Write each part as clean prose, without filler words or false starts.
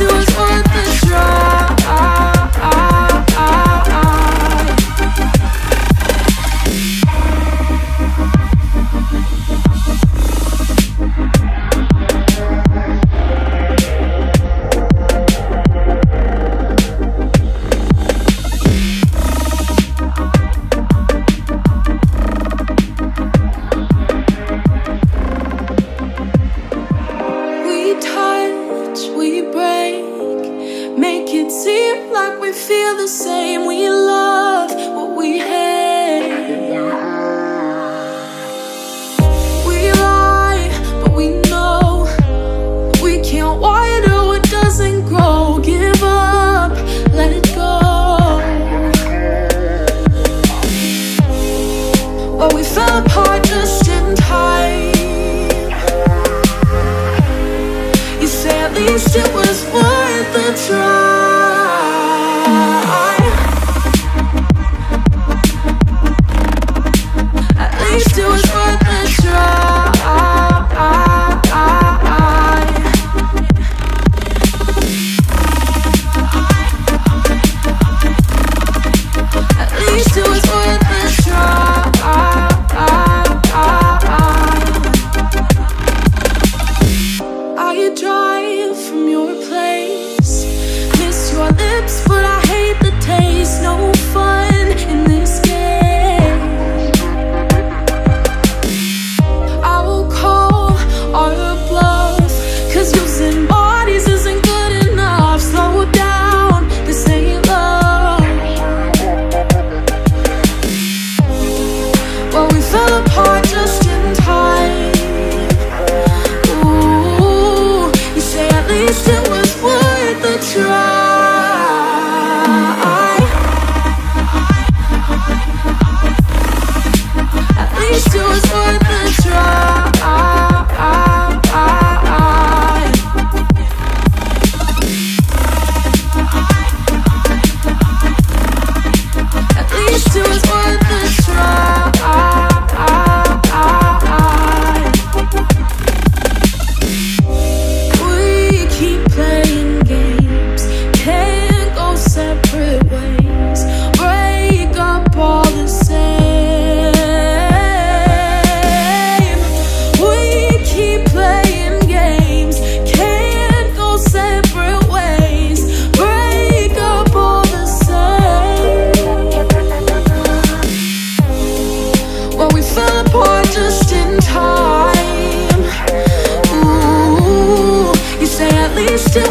It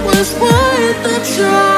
was worth a try.